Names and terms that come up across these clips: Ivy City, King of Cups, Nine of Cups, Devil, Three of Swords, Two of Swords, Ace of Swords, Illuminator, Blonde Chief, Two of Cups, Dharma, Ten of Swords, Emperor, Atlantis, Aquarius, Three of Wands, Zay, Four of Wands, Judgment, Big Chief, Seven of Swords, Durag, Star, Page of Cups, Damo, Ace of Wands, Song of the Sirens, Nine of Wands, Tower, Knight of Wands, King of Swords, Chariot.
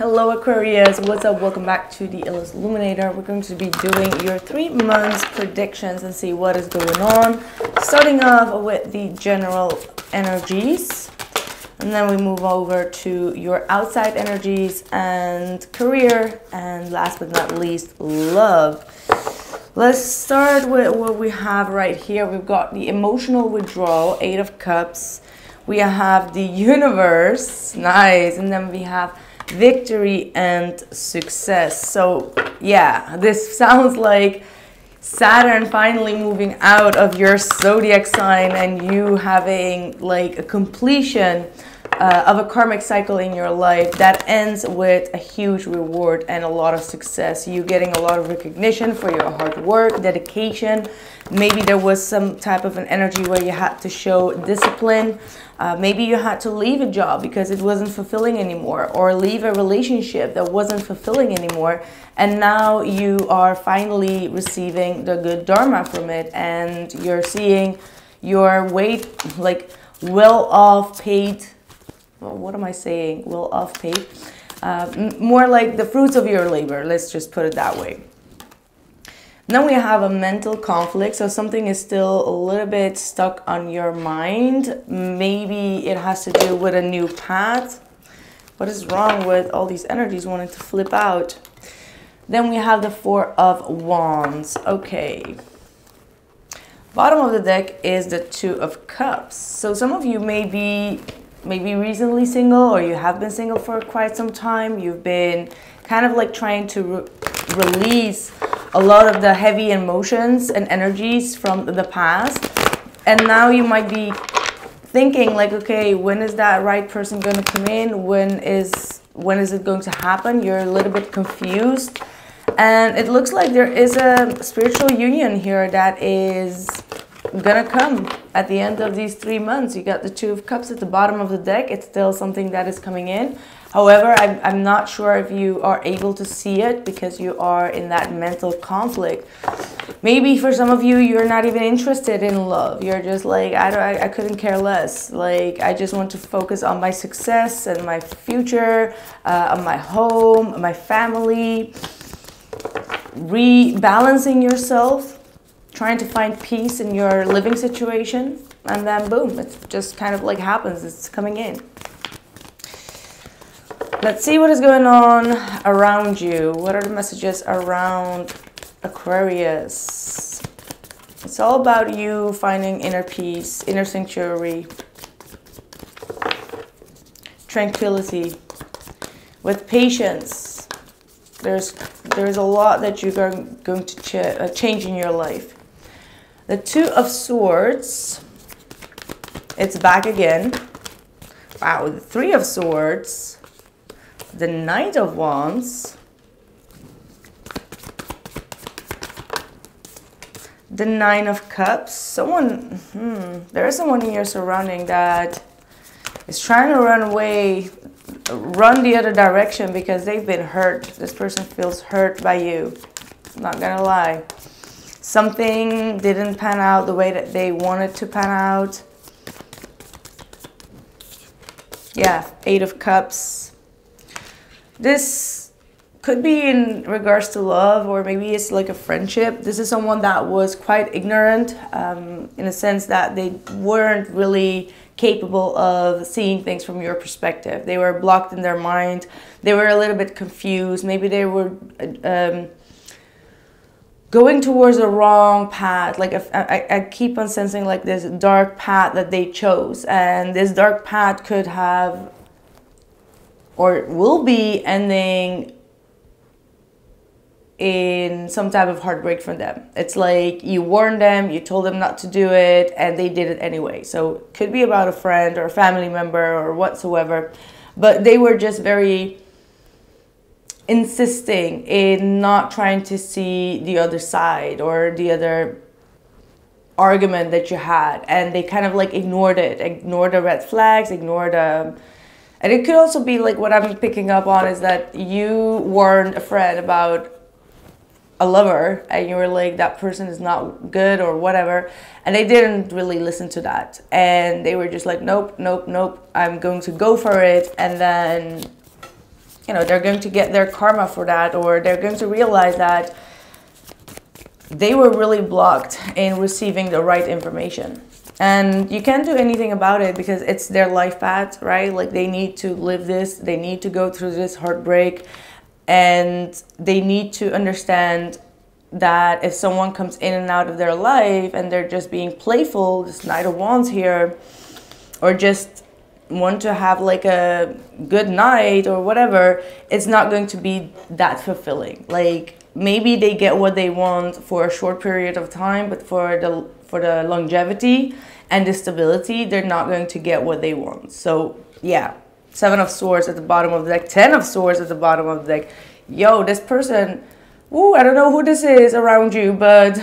Hello Aquarius, what's up? Welcome back to the Illuminator. We're going to be doing your 3 months predictions and see what is going on. Starting off with the general energies, and then we move over to your outside energies and career, and last but not least, love. Let's start with what we have right here. We've got the emotional withdrawal, Eight of Cups. We have the universe, nice, and then we have victory and success. So yeah, this sounds like Saturn finally moving out of your zodiac sign and you having like a completion of a karmic cycle in your life that ends with a huge reward and a lot of success. You getting a lot of recognition for your hard work, dedication. Maybe there was some type of an energy where you had to show discipline. Maybe you had to leave a job because it wasn't fulfilling anymore, or leave a relationship that wasn't fulfilling anymore. And now you are finally receiving the good Dharma from it, and you're seeing your weight, like well-off paid. More like the fruits of your labor, let's just put it that way. Now we have a mental conflict, so something is still a little bit stuck on your mind. Maybe it has to do with a new path. What is wrong with all these energies wanting to flip out? Then we have the Four of Wands. Okay. Bottom of the deck is the Two of Cups. So some of you may be recently single, or you have been single for quite some time. You've been kind of like trying to release a lot of the heavy emotions and energies from the past, and now you might be thinking like, okay, when is that right person going to come in? When is it going to happen? You're a little bit confused, and it looks like there is a spiritual union here that is gonna come at the end of these 3 months. You got the Two of Cups at the bottom of the deck. It's still something that is coming in. However, I'm not sure if you are able to see it because you are in that mental conflict. Maybe for some of you, you're not even interested in love. You're just like, I couldn't care less. Like, I just want to focus on my success and my future, on my home, my family, rebalancing yourself, trying to find peace in your living situation, and then boom, it just kind of like happens. It's coming in. Let's see what is going on around you. What are the messages around Aquarius? It's all about you finding inner peace, inner sanctuary, tranquility, with patience. There's a lot that you're going to change in your life. The Two of Swords, it's back again. Wow, the Three of Swords, the Knight of Wands, the Nine of Cups. Someone, there is someone in your surrounding that is trying to run away, run the other direction because they've been hurt. This person feels hurt by you. I'm not gonna lie. Something didn't pan out the way that they wanted to pan out. Yeah, Eight of Cups. This could be in regards to love, or maybe it's like a friendship. This is someone that was quite ignorant, in a sense that they weren't really capable of seeing things from your perspective. They were blocked in their mind. They were a little bit confused. Maybe they were going towards the wrong path. Like I keep on sensing like this dark path that they chose, and this dark path could have, or will be, ending in some type of heartbreak from them. It's like you warned them, you told them not to do it, and they did it anyway. So it could be about a friend or a family member or whatsoever, but they were just very insisting in not trying to see the other side or the other argument that you had, and they kind of like ignored it, ignored the red flags, ignored the... And it could also be like, what I'm picking up on is that you warned a friend about a lover, and you were like, that person is not good or whatever, and they didn't really listen to that, and they were just like, nope, nope, nope, I'm going to go for it. And then you know, they're going to get their karma for that, or they're going to realize that they were really blocked in receiving the right information. And you can't do anything about it because it's their life path, right? Like, they need to live this, they need to go through this heartbreak, and they need to understand that if someone comes in and out of their life and they're just being playful, this Knight of Wands here, or just want to have like a good night or whatever, it's not going to be that fulfilling. Like, maybe they get what they want for a short period of time, but for the longevity and the stability, they're not going to get what they want. So yeah, Seven of Swords at the bottom of the deck, Ten of Swords at the bottom of the deck. Yo, this person, ooh, I don't know who this is around you, but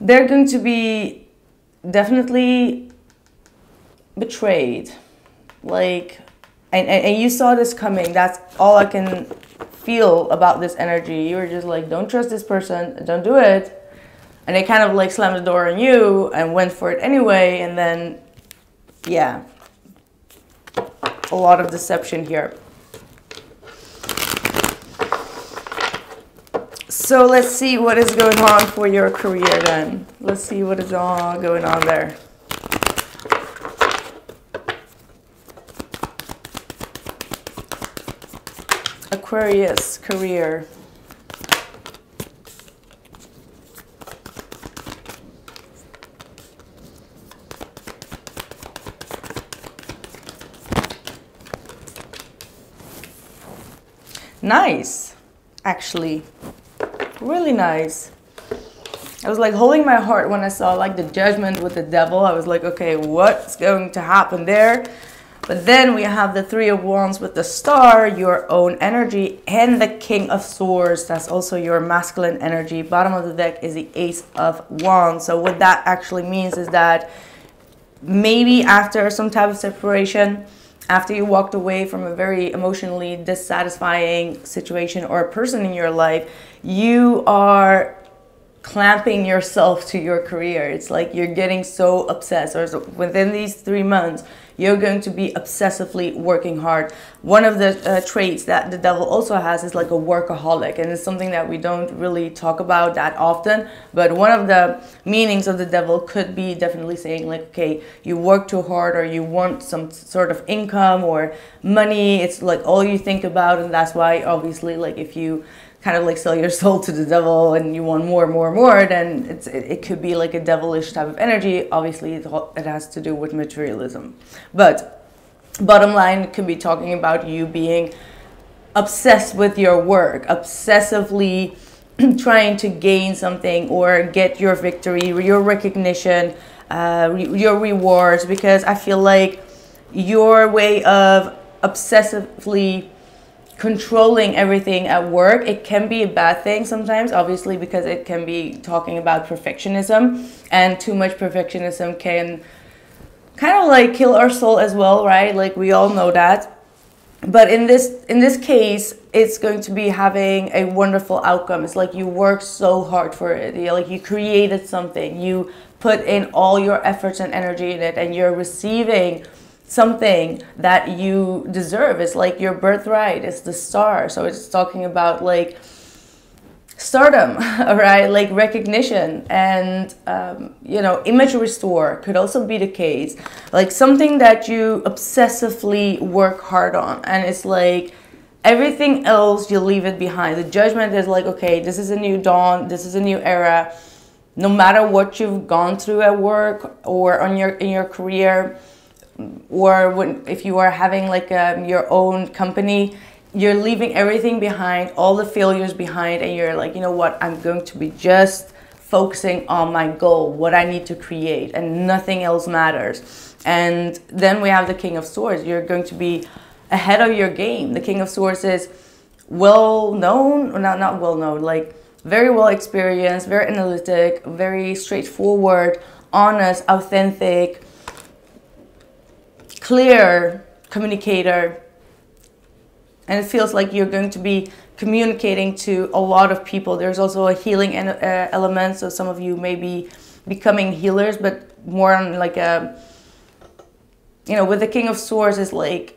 they're going to be definitely betrayed. Like, and you saw this coming. That's all I can feel about this energy. You were just like, don't trust this person, don't do it. And they kind of like slammed the door on you and went for it anyway. And then, yeah, a lot of deception here. So let's see what is going on for your career then. Let's see what is all going on there. Aquarius, career. Nice, actually, really nice. I was like holding my heart when I saw like the Judgment with the Devil. I was like, okay, what's going to happen there? But then we have the Three of Wands with the Star, your own energy, and the King of Swords. That's also your masculine energy. Bottom of the deck is the Ace of Wands. So what that actually means is that maybe after some type of separation, after you walked away from a very emotionally dissatisfying situation or a person in your life, you are clamping yourself to your career. It's like you're getting so obsessed, or within these 3 months, you're going to be obsessively working hard. One of the traits that the Devil also has is like a workaholic, and it's something that we don't really talk about that often. But one of the meanings of the Devil could be definitely saying like, okay, you work too hard, or you want some sort of income or money. It's like all you think about, and that's why obviously like if you kind of like sell your soul to the Devil and you want more, more, more, then it could be like a devilish type of energy. Obviously, it has to do with materialism. But bottom line, it could be talking about you being obsessed with your work, obsessively trying to gain something or get your victory, your recognition, your rewards, because I feel like your way of obsessively controlling everything at work, it can be a bad thing sometimes, obviously, because it can be talking about perfectionism, and too much perfectionism can kind of like kill our soul as well, right? Like, we all know that. But in this case, it's going to be having a wonderful outcome. It's like you worked so hard for it. You're like, you created something, you put in all your efforts and energy in it, and you're receiving something that you deserve. It's like your birthright, it's the Star. So it's talking about like stardom, right? Like recognition and, you know, image restore could also be the case. Like something that you obsessively work hard on, and it's like everything else, you leave it behind. The Judgment is like, okay, this is a new dawn, this is a new era. No matter what you've gone through at work or on your, in your career, or when, if you are having like your own company, you're leaving everything behind, all the failures behind, and you're like, you know what, I'm going to be just focusing on my goal, what I need to create, and nothing else matters. And then we have the King of Swords. You're going to be ahead of your game. The King of Swords is well known, or not well known, like very well experienced, very analytic, very straightforward, honest, authentic, clear communicator, and it feels like you're going to be communicating to a lot of people. There's also a healing element, so some of you may be becoming healers, but more on like a, you know, with the King of Swords is like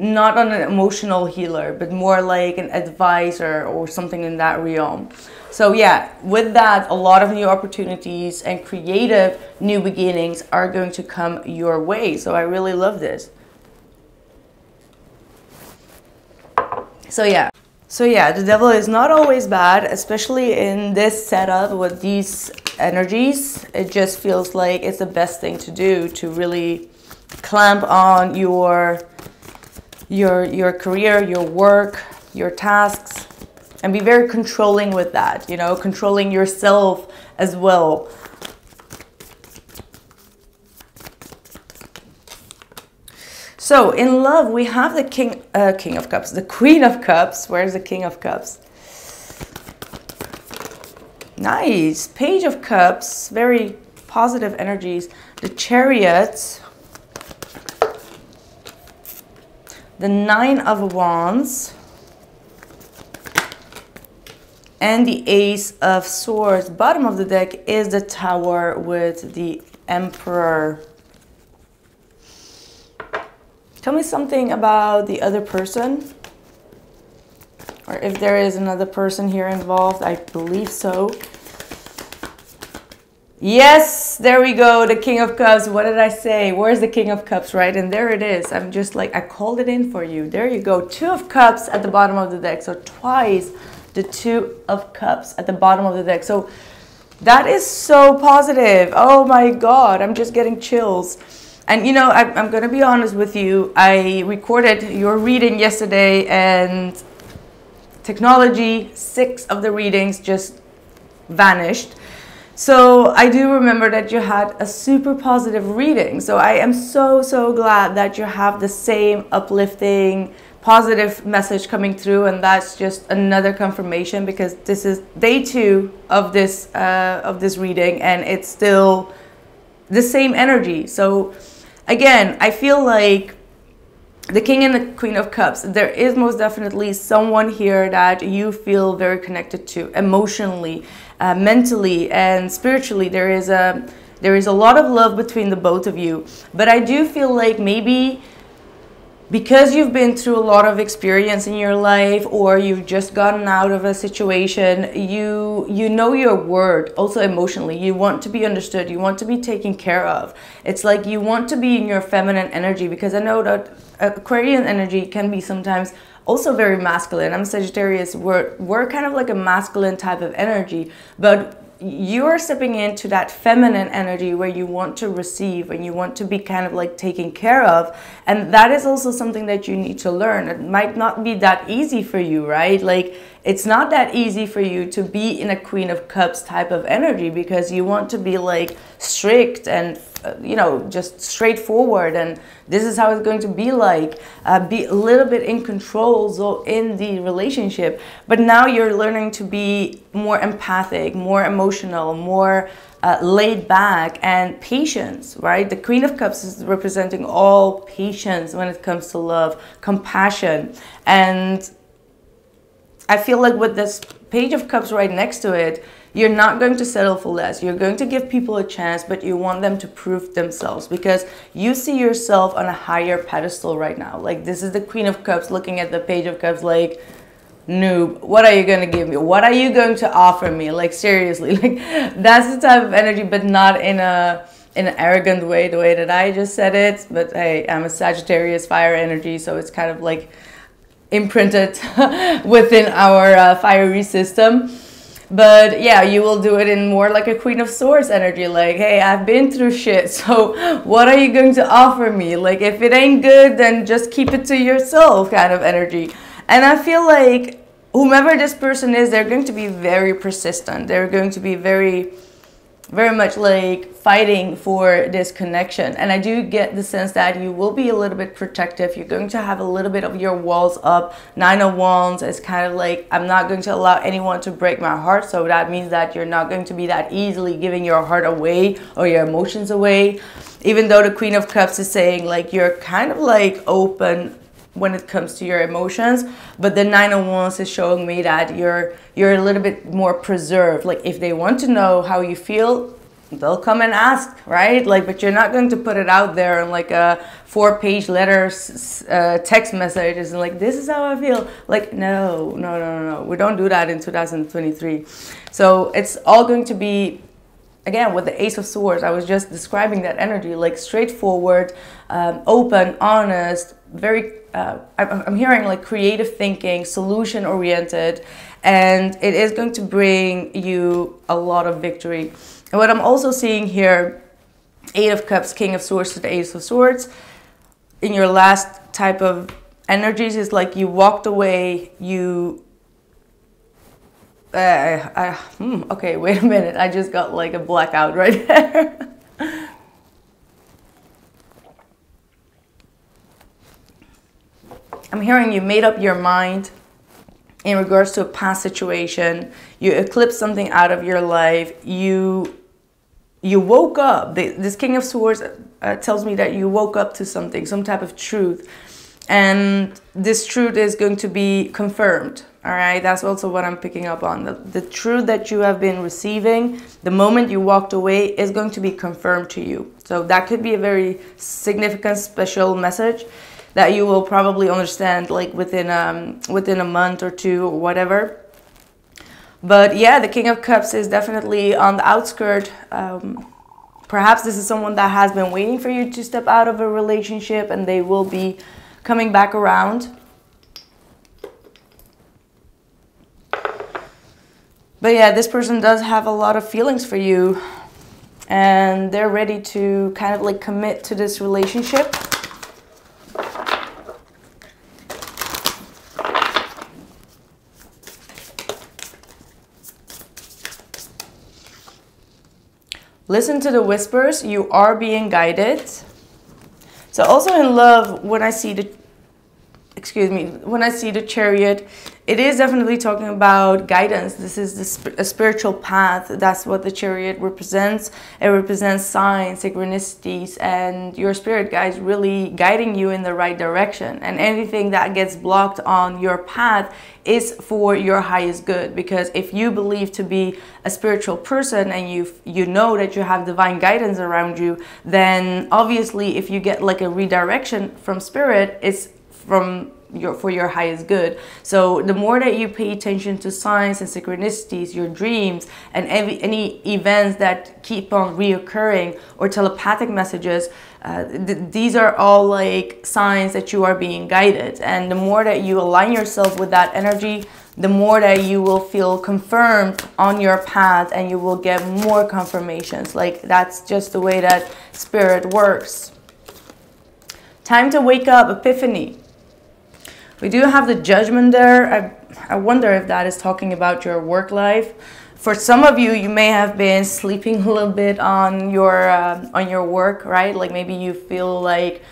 not an emotional healer, but more like an advisor or something in that realm. So yeah, with that, a lot of new opportunities and creative new beginnings are going to come your way. So I really love this. So yeah, the devil is not always bad, especially in this setup with these energies. It just feels like it's the best thing to do to really clamp on your career, your work, your tasks, and be very controlling with that, you know, controlling yourself as well. So in love, we have the King of Cups, the Queen of Cups. Where's the King of Cups? Nice. Page of Cups, very positive energies. The Chariot. The Nine of Wands and the Ace of Swords. Bottom of the deck is the Tower with the Emperor. Tell me something about the other person, or if there is another person here involved. I believe so. Yes, there we go, the King of Cups. What did I say? Where's the King of Cups, right? And there it is. I'm just like, I called it in for you. There you go. Two of Cups at the bottom of the deck. So twice the Two of Cups at the bottom of the deck. So that is so positive. Oh my God, I'm just getting chills. And you know, I'm going to be honest with you. I recorded your reading yesterday, and technology, 6 of the readings just vanished. So I do remember that you had a super positive reading. So I am so, so glad that you have the same uplifting, positive message coming through. And that's just another confirmation, because this is day 2 of this reading, and it's still the same energy. So again, I feel like the King and the Queen of Cups, there is most definitely someone here that you feel very connected to emotionally, mentally, and spiritually. There is a lot of love between the both of you. But I do feel like maybe because you've been through a lot of experience in your life, or you've just gotten out of a situation, you know your worth. Also emotionally, you want to be understood, you want to be taken care of. It's like you want to be in your feminine energy, because I know that Aquarian energy can be sometimes also very masculine. I'm Sagittarius, we're kind of like a masculine type of energy, but you're stepping into that feminine energy where you want to receive and you want to be kind of like taken care of. And that is also something that you need to learn. It might not be that easy for you, right? Like, it's not that easy for you to be in a Queen of Cups type of energy, because you want to be like strict and, you know, just straightforward, and this is how it's going to be like. Be a little bit in control, so in the relationship. But now you're learning to be more empathic, more emotional, more laid back, and patience, right? The Queen of Cups is representing all patience when it comes to love, compassion. And I feel like with this Page of Cups right next to it, you're not going to settle for less. You're going to give people a chance, but you want them to prove themselves, because you see yourself on a higher pedestal right now. Like, this is the Queen of Cups looking at the Page of Cups like, noob, what are you going to give me? What are you going to offer me? Like, seriously, like, that's the type of energy, but not in an arrogant way, the way that I just said it. But hey, I'm a Sagittarius fire energy, so it's kind of like imprinted within our fiery system. But yeah, you will do it in more like a Queen of Swords energy. Like, hey, I've been through shit, so what are you going to offer me? Like, if it ain't good, then just keep it to yourself kind of energy. And I feel like whomever this person is, they're going to be very persistent. They're going to be very, very much like fighting for this connection. And I do get the sense that you will be a little bit protective. You're going to have a little bit of your walls up. Nine of Wands is kind of like, I'm not going to allow anyone to break my heart. So that means that you're not going to be that easily giving your heart away or your emotions away. Even though the Queen of Cups is saying like, you're kind of like open when it comes to your emotions, but the Nine of Wands is showing me that you're a little bit more preserved. Like, if they want to know how you feel, they'll come and ask, right? Like, but you're not going to put it out there in like a 4-page letter, text messages, and like, this is how I feel. Like, no, no, no, no, no. We don't do that in 2023. So it's all going to be, again, with the Ace of Swords, I was just describing that energy, like straightforward, open, honest, very, I'm hearing like creative thinking, solution oriented, and it is going to bring you a lot of victory. And what I'm also seeing here, Eight of Cups, King of Swords to the Ace of Swords, in your last type of energies, is like you walked away, you... okay, wait a minute, I just got like a blackout right there. I'm hearing you made up your mind in regards to a past situation. You eclipsed something out of your life. You woke up. This King of Swords tells me that you woke up to something, some type of truth. And this truth is going to be confirmed. All right, that's also what I'm picking up on. The truth that you have been receiving, the moment you walked away, is going to be confirmed to you. So that could be a very significant, special message that you will probably understand like within a month or two or whatever. But yeah, the King of Cups is definitely on the outskirts. Perhaps this is someone that has been waiting for you to step out of a relationship, and they will be coming back around. But yeah, this person does have a lot of feelings for you, and they're ready to kind of like commit to this relationship. Listen to the whispers. You are being guided. So also in love, when I see the, excuse me, when I see the Chariot, it is definitely talking about guidance. This is a spiritual path. That's what the Chariot represents. It represents signs, synchronicities, and your spirit guides really guiding you in the right direction. And anything that gets blocked on your path is for your highest good, because if you believe to be a spiritual person and you know that you have divine guidance around you, then obviously if you get like a redirection from spirit, it's from for your highest good. So the more that you pay attention to signs and synchronicities, your dreams, and any events that keep on reoccurring, or telepathic messages, these are all like signs that you are being guided. And the more that you align yourself with that energy, the more that you will feel confirmed on your path, and you will get more confirmations. Like, that's just the way that spirit works. Time to wake up, epiphany. We do have the Judgment there. I wonder if that is talking about your work life. For some of you, you may have been sleeping a little bit on your work, right? Like maybe you feel like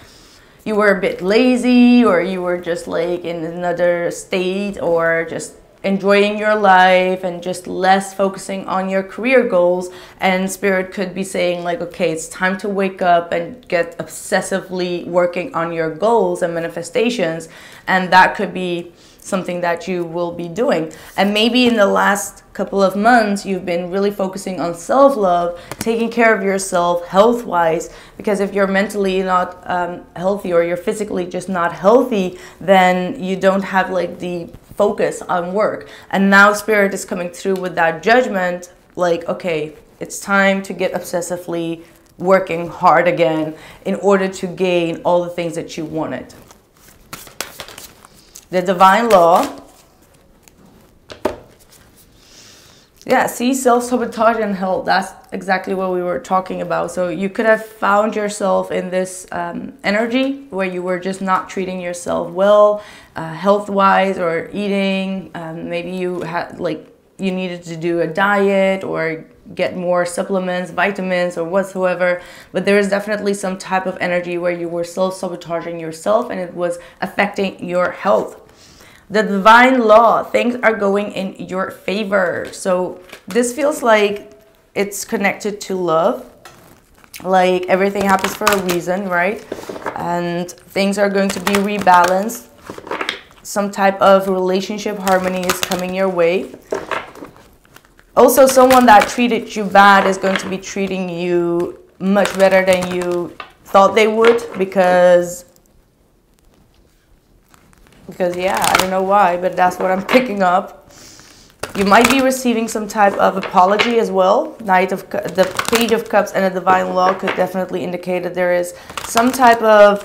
you were a bit lazy, or you were just like in another state, or just enjoying your life and just less focusing on your career goals. And spirit could be saying like, okay, it's time to wake up and get obsessively working on your goals and manifestations. And that could be something that you will be doing. And maybe in the last couple of months, you've been really focusing on self-love, taking care of yourself health-wise, because if you're mentally not healthy, or you're physically just not healthy, then you don't have like the focus on work. And now spirit is coming through with that Judgment, like, okay, it's time to get obsessively working hard again in order to gain all the things that you wanted. The divine law. Yeah, see, self-sabotage and hell. That's exactly what we were talking about. So you could have found yourself in this energy where you were just not treating yourself well, health-wise, or eating. Maybe you had like you needed to do a diet or get more supplements, vitamins, or whatsoever. But there is definitely some type of energy where you were self-sabotaging yourself, and it was affecting your health. The divine law, things are going in your favor. So this feels like it's connected to love. Like everything happens for a reason, right? And things are going to be rebalanced. Some type of relationship harmony is coming your way. Also, someone that treated you bad is going to be treating you much better than you thought they would, because yeah, I don't know why, but that's what I'm picking up. You might be receiving some type of apology as well. The Page of Cups and the Divine Law could definitely indicate that there is some type of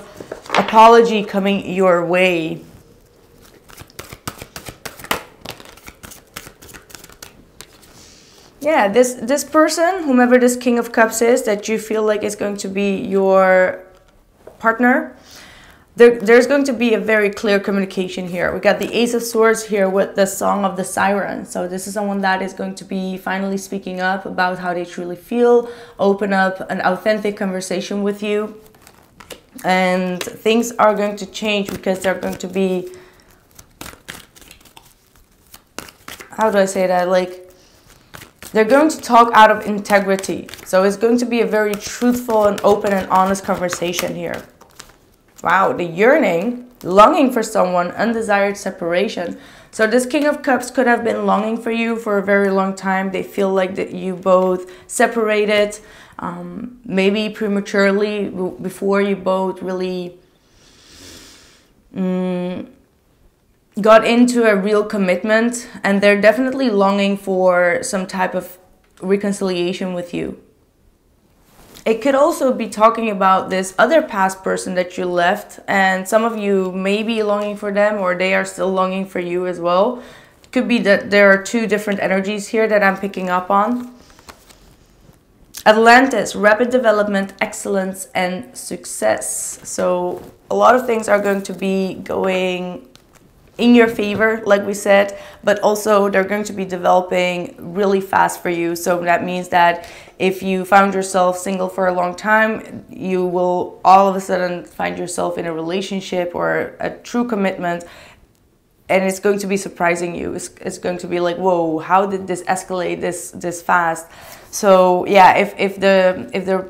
apology coming your way. Yeah, this person, whomever this King of Cups is, that you feel like is going to be your partner, there's going to be a very clear communication here. We got the Ace of Swords here with the Song of the Sirens. So this is someone that is going to be finally speaking up about how they truly feel, open up an authentic conversation with you. And things are going to change because they're going to be, how do I say that? Like, they're going to talk out of integrity. So it's going to be a very truthful and open and honest conversation here. Wow, the yearning, longing for someone, undesired separation. So this King of Cups could have been longing for you for a very long time. They feel like that you both separated, maybe prematurely, before you both really got into a real commitment, and they're definitely longing for some type of reconciliation with you. It could also be talking about this other past person that you left, and some of you may be longing for them, or they are still longing for you as well. It could be that there are two different energies here that I'm picking up on. Atlantis, rapid development, excellence, and success. So a lot of things are going to be going in your favor, like we said, but also they're going to be developing really fast for you. So that means that if you found yourself single for a long time, you will all of a sudden find yourself in a relationship or a true commitment, and it's going to be surprising you. It's going to be like, whoa, how did this escalate this fast? So yeah, if the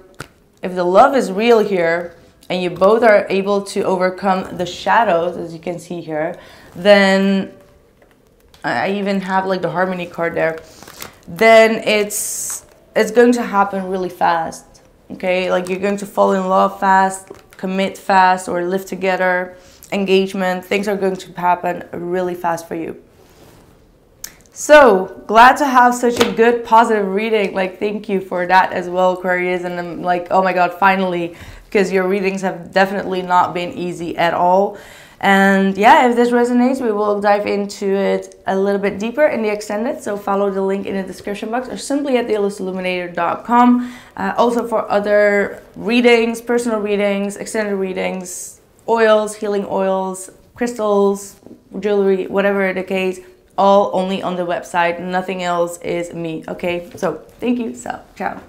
love is real here, and you both are able to overcome the shadows, as you can see here, then I even have like the harmony card there, then it's going to happen really fast. Okay, like you're going to fall in love fast, commit fast, or live together, engagement. Things are going to happen really fast for you. So glad to have such a good positive reading. Like, thank you for that as well, Aquarius. And I'm like, oh my God, finally, because your readings have definitely not been easy at all. And yeah, if this resonates, we will dive into it a little bit deeper in the extended. So follow the link in the description box, or simply at theilustilluminator.com. Also for other readings, personal readings, extended readings, oils, healing oils, crystals, jewelry, whatever the case, all only on the website. Nothing else is me. Okay, so thank you. So ciao.